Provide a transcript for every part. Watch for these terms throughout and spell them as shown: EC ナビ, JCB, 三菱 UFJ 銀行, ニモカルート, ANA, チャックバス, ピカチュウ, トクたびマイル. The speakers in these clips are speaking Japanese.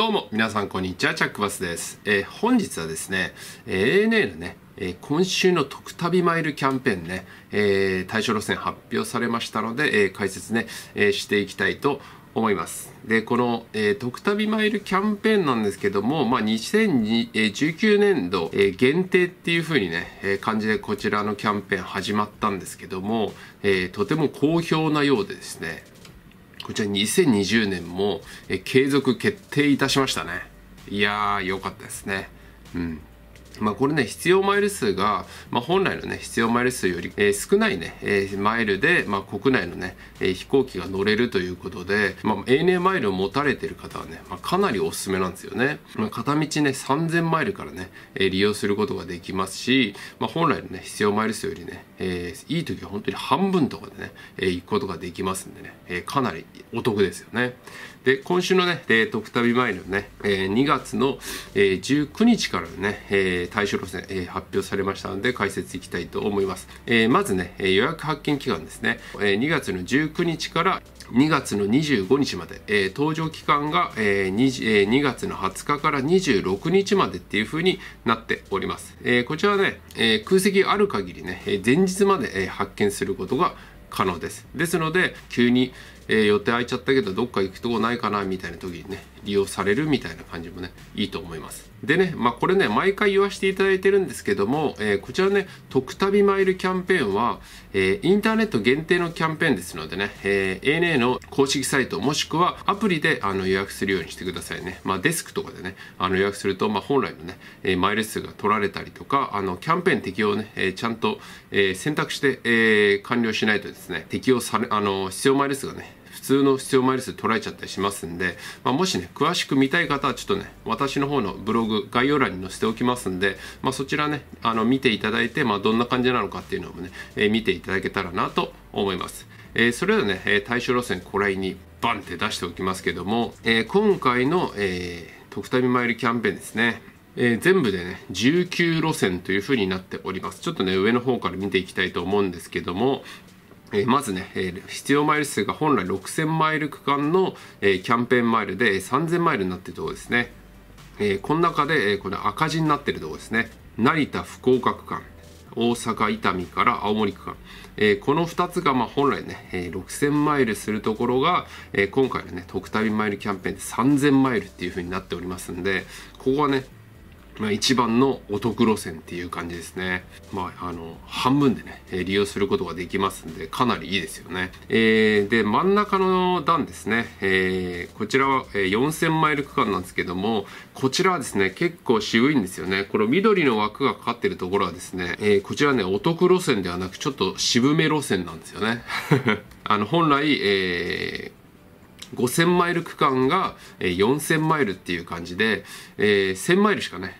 どうも皆さんこんにちは、チャックバスです。本日はですね、ANA のね、今週の特旅マイルキャンペーンね、対象路線発表されましたので、解説ね、していきたいと思います。で、この、特旅マイルキャンペーンなんですけども、まあ、2019年度、限定っていう風にね、感じでこちらのキャンペーン始まったんですけども、とても好評なようでですね、こちら2020年も継続決定いたしましたね。いやー、良かったですね。うん。まあこれね、必要マイル数が、まあ、本来のね、必要マイル数より、少ないね、マイルで、まあ、国内のね、飛行機が乗れるということで、まあ、ANA マイルを持たれてる方はね、まあ、かなりおすすめなんですよね。まあ、片道ね、3000マイルからね、利用することができますし、まあ、本来のね、必要マイル数よりね、いい時は本当に半分とかでね、行くことができますんでね、かなりお得ですよね。で、今週のね、特旅マイルね、2月の19日からね、対象路線、発表されましたので解説いきたいと思います。まずね、予約発券期間ですね、2月の19日から2月の25日まで、搭乗期間が、2月の20日から26日までっていう風になっております。こちらはね、空席ある限りね、前日まで、発券することが可能です。ですので、急に、予定空いちゃったけどどっか行くとこないかなみたいな時にね、利用されるみたいな感じもね、いいと思います。でね、まあこれね、毎回言わせていただいてるんですけども、こちらね、特旅マイルキャンペーンは、インターネット限定のキャンペーンですのでね、ANA の公式サイトもしくはアプリで予約するようにしてくださいね。まあデスクとかでね、予約すると、まあ本来のね、マイル数が取られたりとか、キャンペーン適用をね、ちゃんと、選択して、完了しないとですね、適用され、必要マイル数がね、普通の必要マイル数捉えちゃったりしますんで、まあ、もしね、詳しく見たい方はちょっとね、私の方のブログ、概要欄に載せておきますんで、まあ、そちらね、見ていただいて、まあ、どんな感じなのかっていうのもね、見ていただけたらなと思います。それではね、対象路線、これにバンって出しておきますけども、今回の、特旅マイルキャンペーンですね。全部でね、19路線というふうになっております。ちょっとね、上の方から見ていきたいと思うんですけども、まずね、必要マイル数が本来6000マイル区間の、キャンペーンマイルで3000マイルになっているところですね。この中で、この赤字になっているところですね。成田、福岡区間、大阪、伊丹から青森区間。この2つが、まあ本来ね、6000マイルするところが、今回のね、特旅マイルキャンペーンで3000マイルっていう風になっておりますんで、ここはね、まあ一番のお得路線っていう感じですね。まあ、半分でね、利用することができますんで、かなりいいですよね。で、真ん中の段ですね。こちらは4000マイル区間なんですけども、こちらはですね、結構渋いんですよね。この緑の枠がかかってるところはですね、こちらね、お得路線ではなく、ちょっと渋め路線なんですよね。本来、5000マイル区間が4000マイルっていう感じで、1000マイルしかね、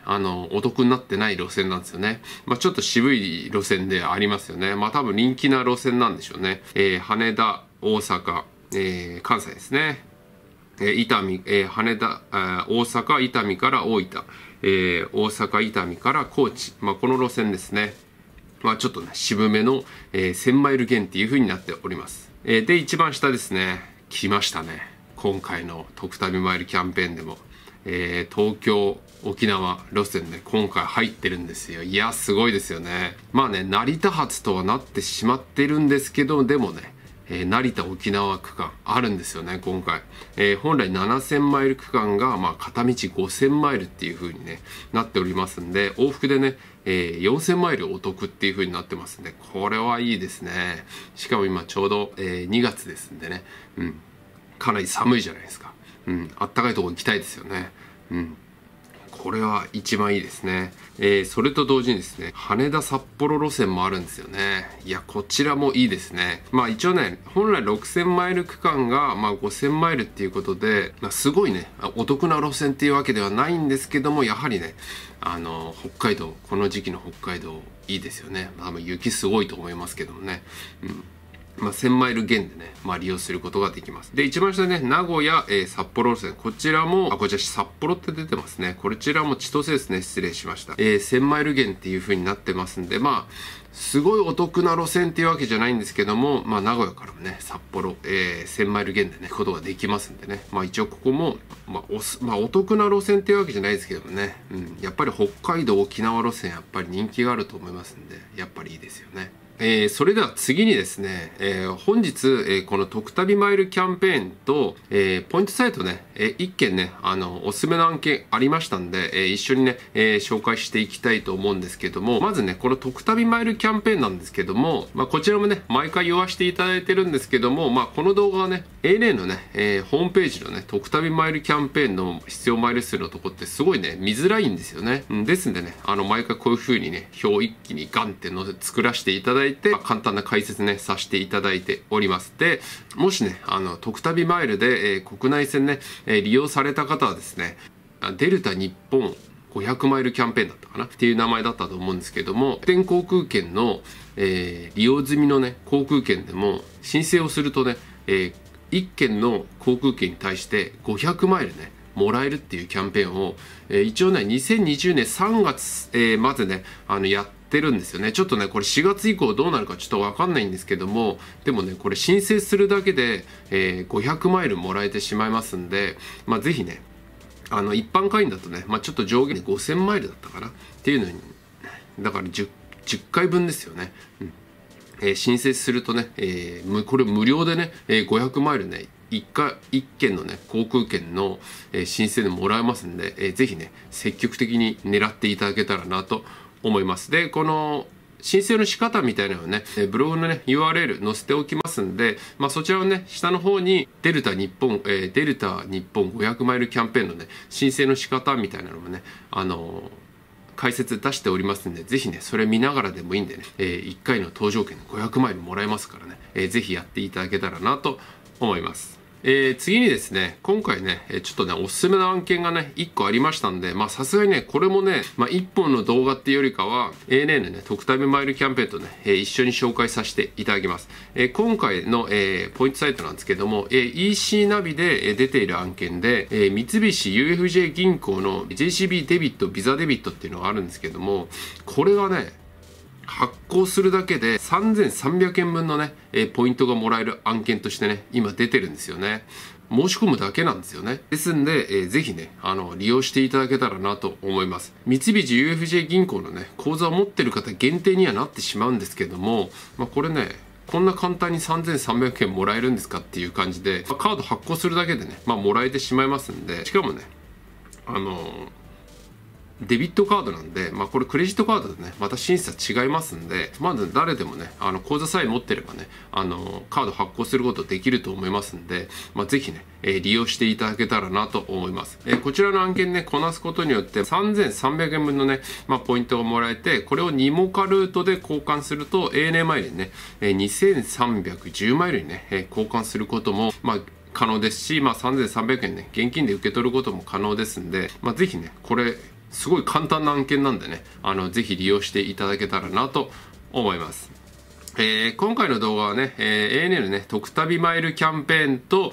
お得になってない路線なんですよね。まあちょっと渋い路線でありますよね。まあ多分人気な路線なんでしょうね。羽田、大阪、関西ですね。伊丹、羽田、大阪、伊丹から大分、大阪、伊丹から高知。まあこの路線ですね。まあちょっとね、渋めの、1000マイル減っていう風になっております。で、一番下ですね。来ましたね。今回の特旅マイルキャンペーンでも、東京、沖縄路線で今回入ってるんですよ。いや、すごいですよね。まあね、成田発とはなってしまってるんですけど、でもね、成田沖縄区間あるんですよね、今回。本来7000マイル区間が、まあ、片道5000マイルっていう風に、ね、なっておりますんで、往復でね、4000マイルお得っていう風になってますんで、これはいいですね。しかも今ちょうど、2月ですんでね、うん、かなり寒いじゃないですか。うん、あったかいとこ行きたいですよね。うん、これは一番いいですね。それと同時にですね、羽田札幌路線もあるんですよね。いや、こちらもいいですね。まあ一応ね、本来6000マイル区間が、まあ5000マイルっていうことで、まあ、すごいね、お得な路線っていうわけではないんですけども、やはりね、北海道、この時期の北海道いいですよね。まあ、雪すごいと思いますけどもね。うん。1000マイル減でね、利用することができます。で、一番下ね、名古屋、札幌路線。こちらも、こちら札幌って出てますね。こちらも千歳ですね。失礼しました。1000マイル減っていう風になってますんで、すごいお得な路線っていうわけじゃないんですけども、名古屋からもね、札幌、1000マイル減でね、行くことができますんでね。一応ここも、お得な路線っていうわけじゃないですけどもね。やっぱり北海道、沖縄路線、やっぱり人気があると思いますんで、やっぱりいいですよね。それでは次にですね、本日、このトク旅マイルキャンペーンと、ポイントサイトね、1件ね、おすすめの案件ありましたんで、一緒にね、紹介していきたいと思うんですけども、まずね、このトク旅マイルキャンペーンなんですけども、こちらもね、毎回言わせていただいてるんですけども、この動画はね、ANA のね、ホームページのね、トク旅マイルキャンペーンの必要マイル数のとこってすごいね、見づらいんですよね。ですんでね、毎回こういう風にね、表一気にガンっての作らせていただいて、簡単な解説ねさせていただいております。で、もしねトク旅マイルで、国内線ね、利用された方はですね、デルタ日本500マイルキャンペーンだったかなっていう名前だったと思うんですけども、全航空券の、利用済みのね航空券でも申請をするとね、1件の航空券に対して500マイルねもらえるっていうキャンペーンを、一応ね2020年3月、までねやってるんですよね。ちょっとねこれ4月以降どうなるかちょっとわかんないんですけども、でもねこれ申請するだけで、500マイルもらえてしまいますんで、是非ね一般会員だとね、ちょっと上限で5000マイルだったかなっていうのに、だから 10回分ですよね。申請するとね、これ無料でね、500マイルね1件のね航空券の、申請でもらえますんで、是非ね積極的に狙っていただけたらなと思います。で、この申請の仕方みたいなのをね、ブログのね、URL 載せておきますんで、そちらをね、下の方にデルタ日本500マイルキャンペーンのね、申請の仕方みたいなのもね、解説出しておりますんで、ぜひね、それ見ながらでもいいんでね、1回の搭乗券で500マイルもらえますからね、ぜひやっていただけたらなと思います。次にですね、今回ね、ちょっとね、おすすめの案件がね、1個ありましたんで、さすがにね、これもね、1本の動画っていうよりかは、ANA のね、トク旅マイルキャンペーンとね、一緒に紹介させていただきます。今回の、ポイントサイトなんですけども、EC ナビで出ている案件で、三菱 UFJ 銀行の JCB デビット、ビザデビットっていうのがあるんですけども、これがね、発行するだけで3300円分のね、ポイントがもらえる案件としてね、今出てるんですよね。申し込むだけなんですよね。ですんで、ぜひね、利用していただけたらなと思います。三菱 UFJ 銀行のね、口座を持ってる方限定にはなってしまうんですけども、これね、こんな簡単に3300円もらえるんですかっていう感じで、カード発行するだけでね、もらえてしまいますんで、しかもね、デビットカードなんで、これクレジットカードでね、また審査違いますんで、まず誰でもね、口座さえ持ってればね、カード発行することできると思いますんで、ぜひね、利用していただけたらなと思います。こちらの案件ね、こなすことによって3300円分のね、ポイントがもらえて、これをニモカルートで交換すると、ANA マイルにね、2310マイルにね、交換することも、可能ですし、3300円ね、現金で受け取ることも可能ですんで、ぜひね、これ、すごい簡単な案件なんでね、ぜひ利用していただけたらなと思います。今回の動画はね、ANA のね、トク旅マイルキャンペーンと、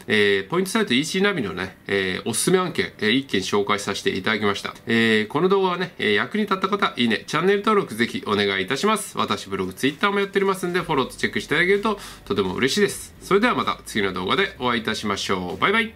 ポイントサイト EC ナビのね、おすすめ案件、1件紹介させていただきました。この動画はね、役に立った方、いいね、チャンネル登録ぜひお願いいたします。私ブログ、Twitter もやっておりますんで、フォローとチェックしていただけるととても嬉しいです。それではまた次の動画でお会いいたしましょう。バイバイ。